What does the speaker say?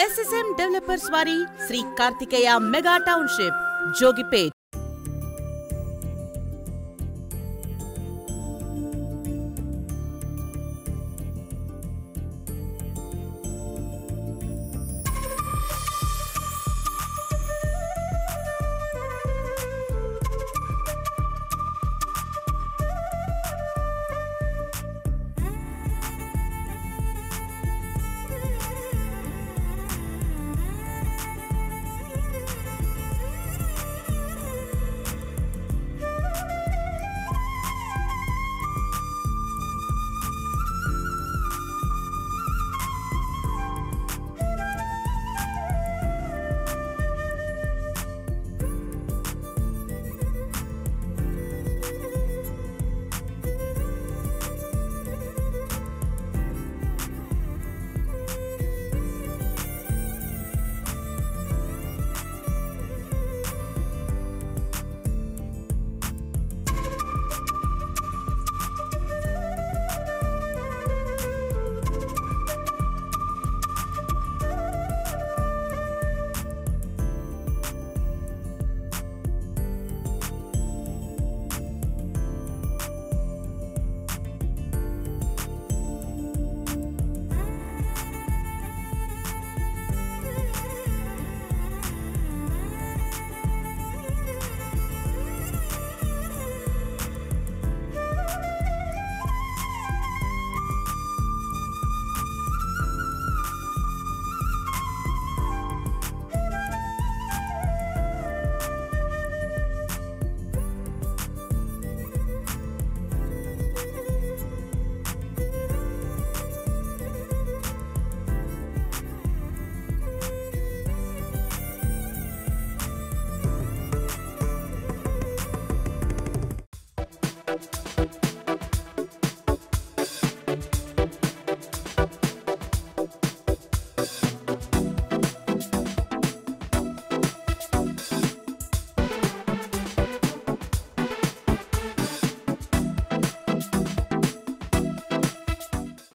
SSM developers वारी Shri Kartikeya mega township Jogipet.